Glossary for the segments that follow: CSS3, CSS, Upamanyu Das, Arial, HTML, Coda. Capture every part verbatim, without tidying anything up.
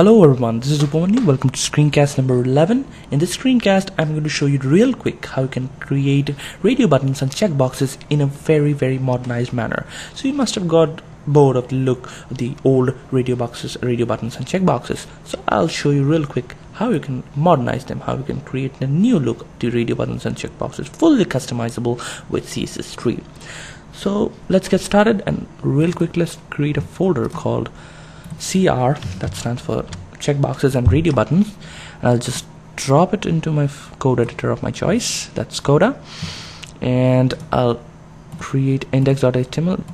Hello everyone, this is Upamanyu. Welcome to screencast number eleven. In this screencast, I'm going to show you real quick how you can create radio buttons and checkboxes in a very very modernized manner. So you must have got bored of the look of the old radio boxes, radio buttons and checkboxes. So I'll show you real quick how you can modernize them, how you can create a new look to radio buttons and checkboxes, fully customizable with C S S three. So let's get started, and real quick let's create a folder called C R, that stands for checkboxes and radio buttons. I'll just drop it into my code editor of my choice, that's Coda, and I'll create index.html.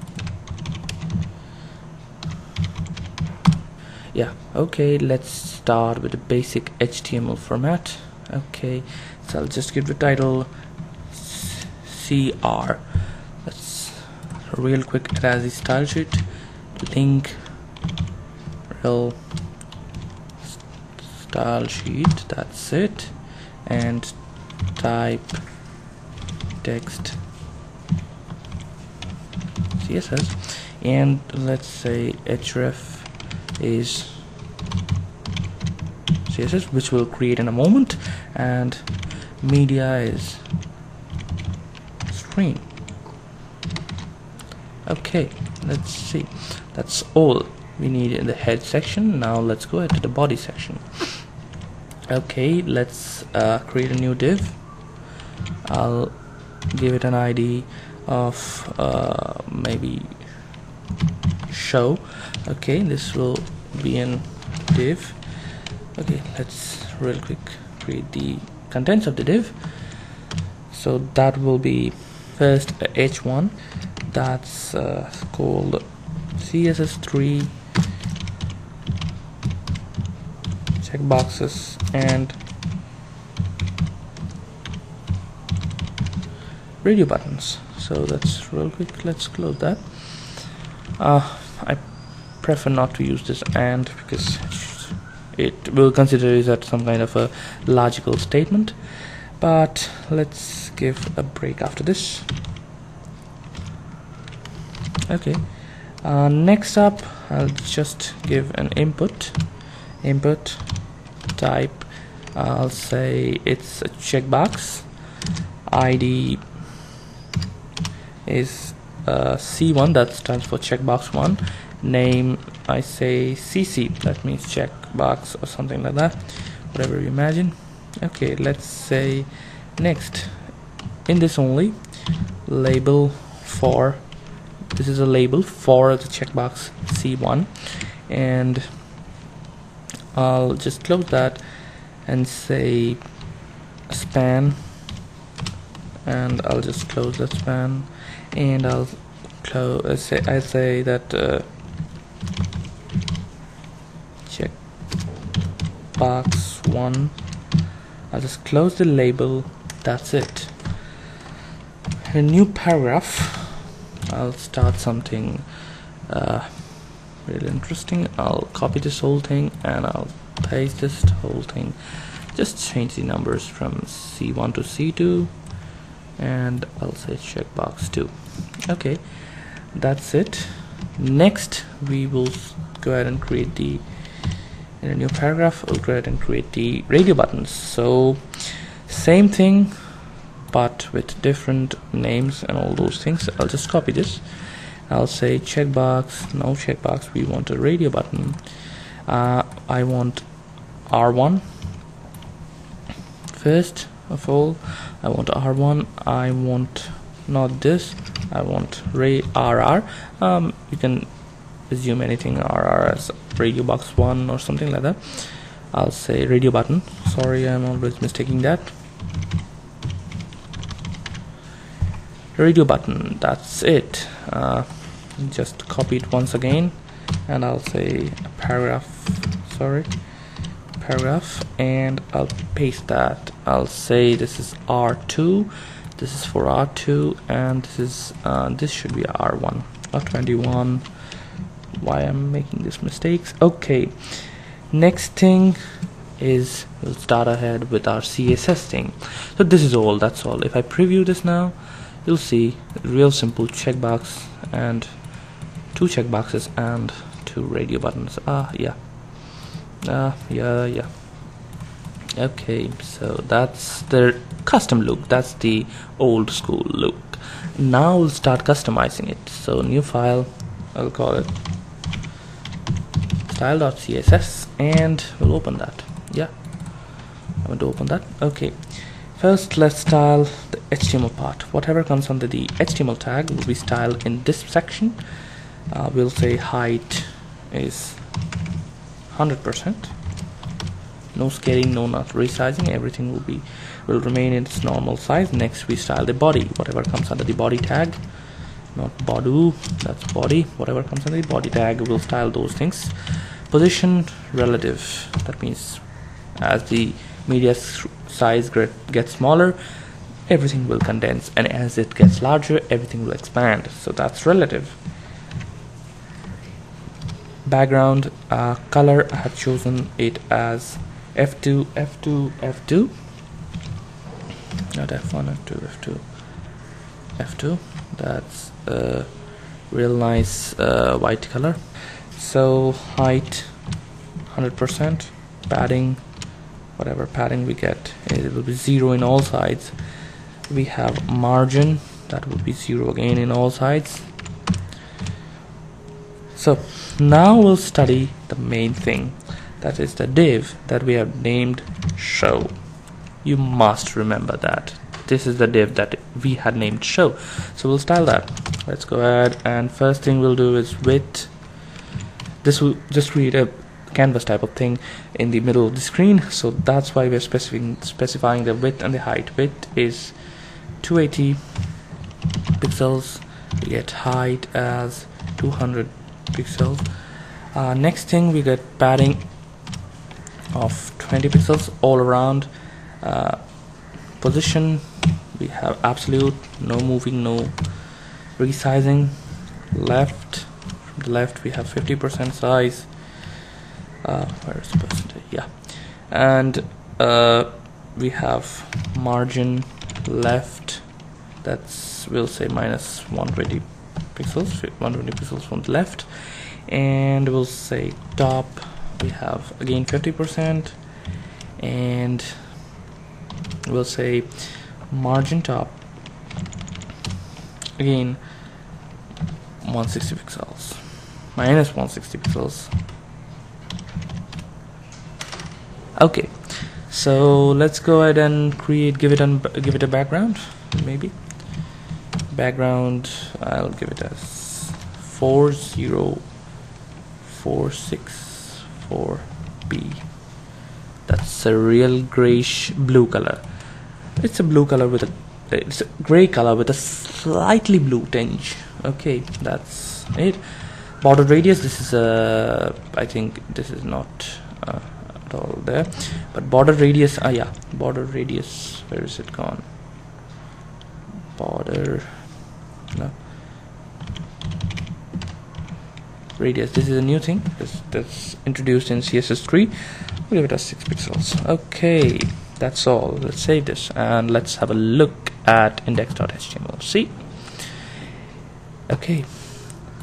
Yeah, okay, let's start with the basic H T M L format. Okay, so I'll just give the title C R. That's real quick, it has a style sheet, link, style sheet, that's it, and type text C S S, and let's say href is C S S, which we'll create in a moment, and media is stream. Okay, let's see, that's all we need in the head section. Now let's go ahead to the body section. Okay, let's uh, create a new div. I'll give it an I D of uh, maybe show. Okay, this will be in div. Okay, let's real quick create the contents of the div. So that will be first uh, H one, that's uh, called C S S three checkboxes and radio buttons. So that's real quick, let's close that. uh, I prefer not to use this and because it will consider it as some kind of a logical statement, but let's give a break after this. Okay, uh, next up I'll just give an input input type. I'll say it's a checkbox, I D is uh, C one, that stands for checkbox one, name I say C C, that means checkbox or something like that, whatever you imagine. Okay, let's say next, in this only, label for, this is a label for the checkbox C one, and I'll just close that and say span, and I'll just close that span, and I'll close. Uh, say I say that uh, checkbox one. I'll just close the label. That's it. In a new paragraph, I'll start something. Uh, Really interesting. I'll copy this whole thing and I'll paste this whole thing. Just change the numbers from C one to C two, and I'll say checkbox two. Okay, that's it. Next, we will go ahead and create the, in a new paragraph, we'll go ahead and create the radio buttons. So, same thing but with different names and all those things. I'll just copy this. I'll say checkbox, no checkbox, we want a radio button. Uh, I want R one. First of all, I want R one. I want not this, I want R R. Um, you can assume anything R R as radio box one or something like that. I'll say radio button. Sorry, I'm always mistaking that. Radio button, that's it. Uh, just copy it once again, and I'll say paragraph, sorry, paragraph, and I'll paste that. I'll say this is R two, this is for R two, and this is uh, this should be R one, R twenty-one. Why I'm making these mistakes? Okay, next thing is we'll start ahead with our C S S thing. So this is all, that's all. If I preview this now, you'll see real simple checkbox and two checkboxes and two radio buttons. Ah, yeah, uh, yeah yeah okay, so that's the custom look, that's the old school look. Now we'll start customizing it. So new file, I'll call it style.css and we'll open that. Yeah, I'm going to open that. Okay, first let's style the H T M L part. Whatever comes under the H T M L tag will be styled in this section. Uh, we'll say height is one hundred percent, no scaling, no not resizing, everything will be will remain in its normal size. Next we style the body, whatever comes under the body tag, not bodu, that's body, whatever comes under the body tag, we'll style those things. Position relative, that means as the media size gets smaller, everything will condense, and as it gets larger, everything will expand, so that's relative. Background uh, color, I have chosen it as F two, F two, F two, not F one, F two, F two, F two. That's a real nice uh, white color. So height one hundred percent, padding, whatever padding we get, it will be zero in all sides. We have margin, that will be zero again in all sides. So now we'll study the main thing, that is the div that we have named show. You must remember that this is the div that we had named show, so we'll style that. Let's go ahead, and first thing we'll do is width. This will just create a canvas type of thing in the middle of the screen, so that's why we're specifying specifying the width and the height. Width is two eighty pixels, we get height as two hundred pixels. Uh, next thing we get padding of twenty pixels all around. Uh, position, we have absolute, no moving, no resizing. Left, from the left we have fifty percent size. Uh, where's the percentage? Yeah, and uh, we have margin left. That's, we'll say minus one hundred twenty pixels, one hundred twenty pixels from the left, and we'll say top. We have again fifty percent, and we'll say margin top again one hundred sixty pixels, minus one hundred sixty pixels. Okay, so let's go ahead and create, give it an give it a background. Maybe background, I'll give it as four zero four six four B. That's a real grayish blue color. It's a blue color with a it's a gray color with a slightly blue tinge. Okay, that's it. Border radius, this is a uh, I think this is not uh, at all there, but border radius, ah yeah, border radius, where is it gone? Border, no, radius, this is a new thing this, that's introduced in C S S three. We'll give it as six pixels. Okay, that's all. Let's save this and let's have a look at index.html. See, okay,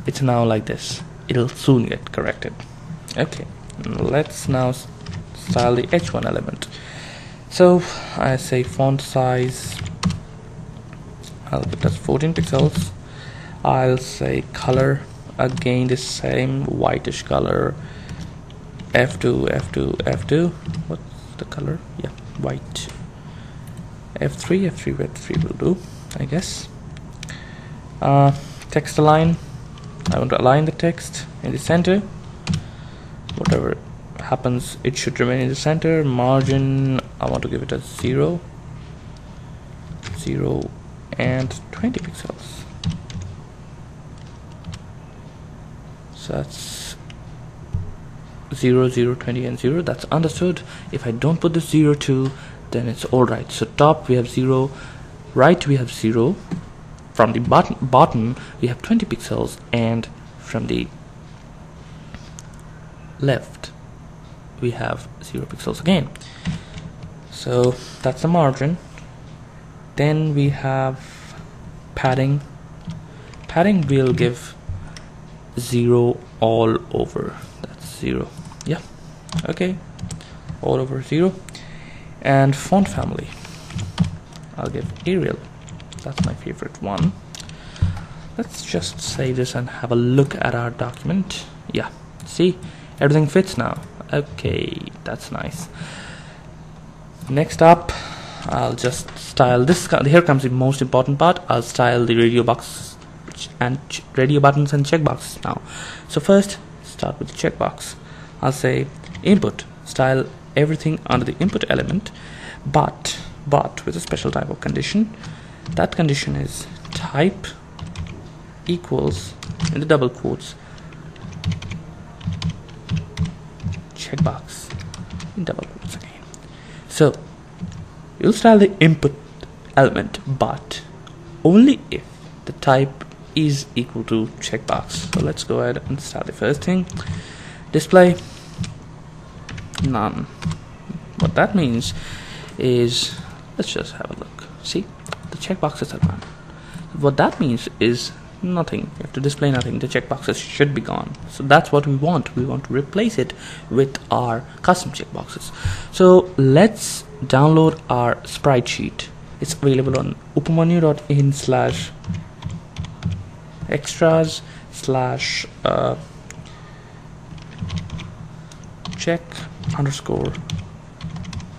it's now like this, it'll soon get corrected. Okay, let's now style the H one element. So I say font size, I'll put that's fourteen pixels. I'll say color, again the same whitish color, F two, F two, F two. What's the color? Yeah, white. F three, F three, F three will do, I guess. Uh, text align, I want to align the text in the center. Whatever happens, it should remain in the center. Margin, I want to give it a zero, zero, and twenty pixels. So that's zero, zero, twenty, and zero. That's understood. If I don't put the zero to, then it's all right. So top we have zero, right we have zero, from the bottom bottom we have twenty pixels, and from the left we have zero pixels again. So that's the margin. Then we have padding. Padding will give zero all over. That's zero. Yeah, okay, all over zero. And font family, I'll give Arial, that's my favorite one. Let's just save this and have a look at our document. Yeah, see, everything fits now. Okay, that's nice. Next up, I'll just style this. Here comes the most important part. I'll style the radio box and radio buttons and checkboxes now. So first, start with the checkbox. I'll say input, style everything under the input element, but but with a special type of condition. That condition is type equals, in the double quotes, checkbox, in double quotes again. So you'll style the input element, but only if the type is equal to checkbox. So let's go ahead and start the first thing. Display none. What that means is, let's just have a look. See, the checkboxes are none. What that means is nothing. You have to display nothing. The checkboxes should be gone. So that's what we want. We want to replace it with our custom checkboxes. So let's download our sprite sheet. It's available on upamanyu.in slash extras slash uh, check underscore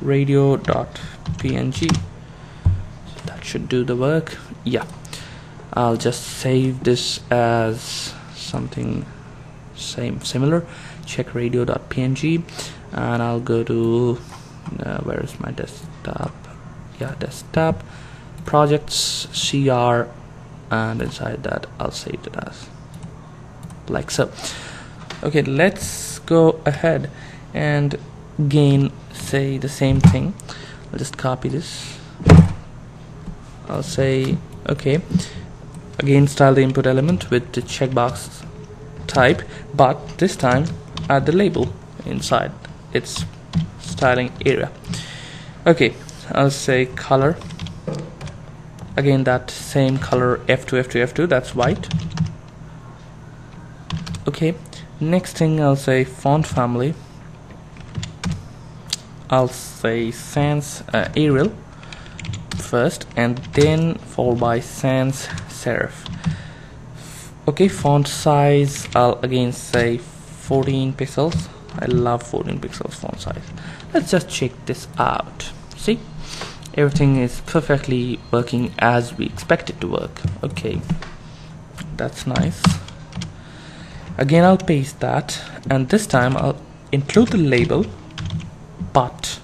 radio dot png. So that should do the work. Yeah, I'll just save this as something same similar, check radio dot png, and I'll go to uh, where is my desktop? Yeah, desktop, projects, C R, and inside that I'll save it as like so. Okay, let's go ahead and again say the same thing. I'll just copy this. I'll say okay, again style the input element with the checkbox type, but this time add the label inside its styling area. Okay, I'll say color, again that same color, F two F two F two, that's white. Okay, next thing I'll say font family, I'll say sans uh, Arial first, and then followed by sans serif. Okay, font size, I'll again say fourteen pixels. I love fourteen pixels font size. Let's just check this out. See, everything is perfectly working as we expect it to work. Okay, that's nice. Again, I'll paste that, and this time I'll include the label, but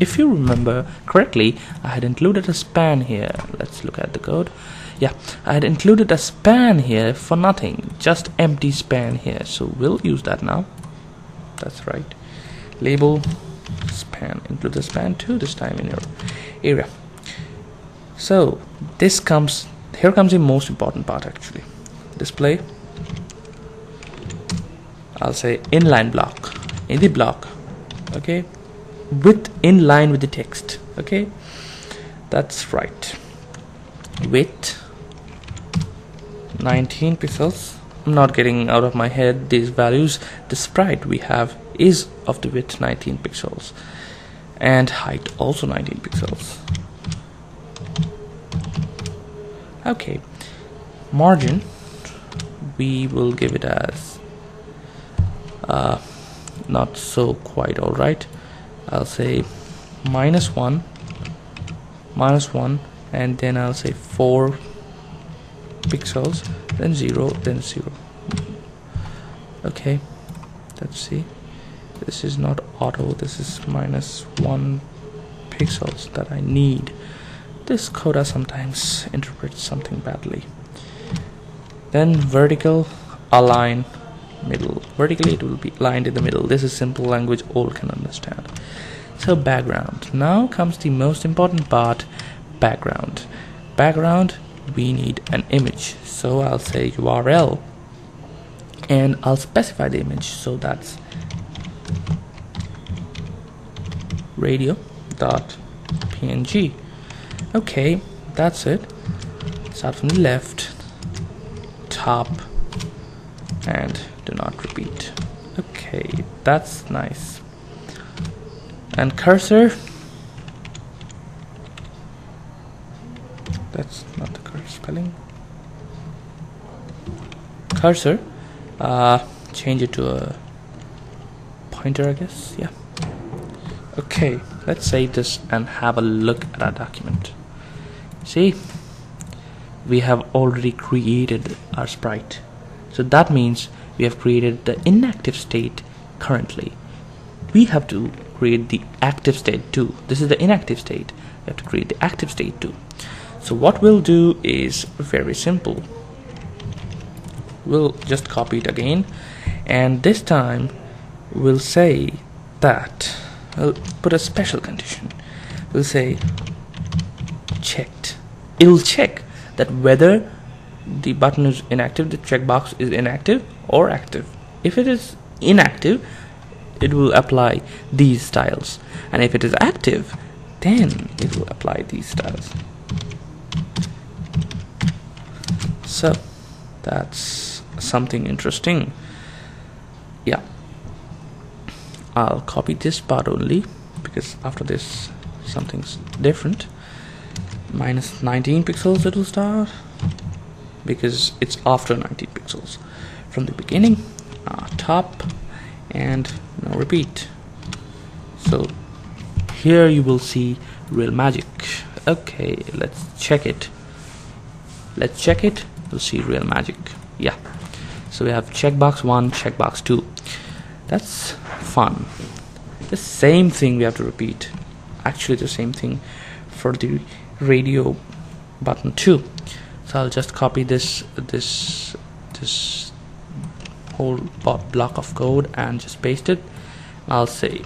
if you remember correctly, I had included a span here. Let's look at the code. Yeah, I had included a span here for nothing, just empty span here. So we'll use that now. That's right. Label span, include the span too this time in your area. So this comes, here comes the most important part actually. Display, I'll say inline block, in the block, okay, with in line with the text. Okay, that's right, width nineteen pixels. I'm not getting out of my head these values. The sprite we have is of the width nineteen pixels, and height also nineteen pixels. Okay, margin we will give it as uh, not so quite alright. I'll say minus one, minus one, and then I'll say four pixels, then zero, then zero. Okay, let's see. This is not auto. This is minus one pixels that I need. This Coda sometimes interprets something badly. Then vertical, align middle, vertically it will be aligned in the middle. This is simple language, all can understand. So background, now comes the most important part, background. Background, we need an image, so I'll say U R L, and I'll specify the image, so that's radio.png. Okay, that's it. Start from the left, top, and do not repeat. Okay, that's nice. and cursor. That's not the correct spelling. Cursor, uh, change it to a pointer, I guess. Yeah. Okay, let's save this and have a look at our document. See, we have already created our sprite, so that means we have created the inactive state. Currently we have to create the active state too. This is the inactive state. We have to create the active state too. So what we'll do is very simple. We'll just copy it again, and this time we'll say that we'll put a special condition. We'll say checked. It'll check that whether the button is inactive, the checkbox is inactive or active. If it is inactive, it will apply these styles, and if it is active, then it will apply these styles. So that's something interesting. Yeah, I'll copy this part only, because after this something's different. Minus nineteen pixels it'll start, because it's after nineteen pixels from the beginning. Uh, top, and now repeat. So here you will see real magic. Okay, let's check it. Let's check it. You'll see real magic. Yeah. So we have checkbox one, checkbox two. That's fun. The same thing we have to repeat. Actually, the same thing for the radio button too. So I'll just copy this, this, this. whole block of code and just paste it. I'll say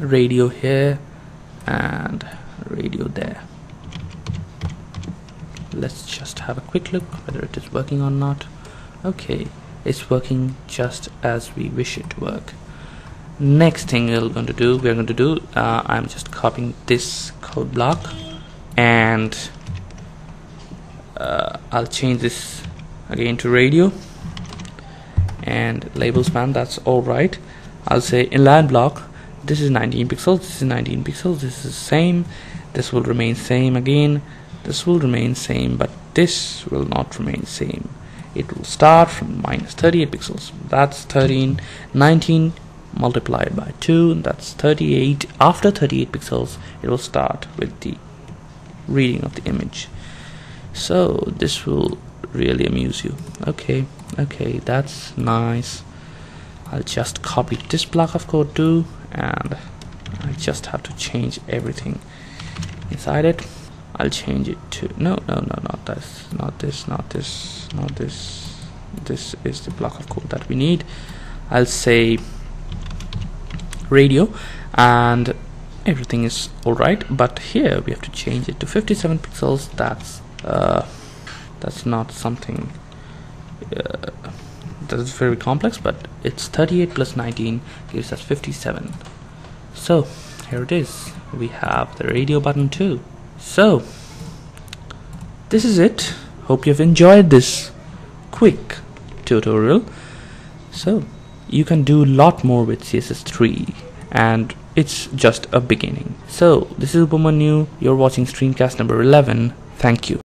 radio here and radio there. Let's just have a quick look whether it is working or not. Okay, it's working just as we wish it to work. Next thing we're going to do, we're going to do, uh, I'm just copying this code block, and uh, I'll change this again to radio. And label span, that's all right. I'll say inline block. This is nineteen pixels. This is nineteen pixels. This is same. This will remain same again. This will remain same, but this will not remain same. It will start from minus thirty-eight pixels. That's thirteen. nineteen multiplied by two. That's thirty-eight. After thirty-eight pixels, it will start with the reading of the image. So this will really amuse you. Okay. Okay, that's nice. I'll just copy this block of code too, and I just have to change everything inside it. I'll change it to no, no, no, not this, not this, not this, not this. This is the block of code that we need. I'll say radio, and everything is all right. But here we have to change it to fifty-seven pixels. That's uh, that's not something. Uh, that is very complex, but it's thirty-eight plus nineteen gives us fifty-seven. So here it is. We have the radio button too. So this is it. Hope you've enjoyed this quick tutorial. So you can do a lot more with C S S three, and it's just a beginning. So this is Upamanyu. You're watching Streamcast number eleven. Thank you.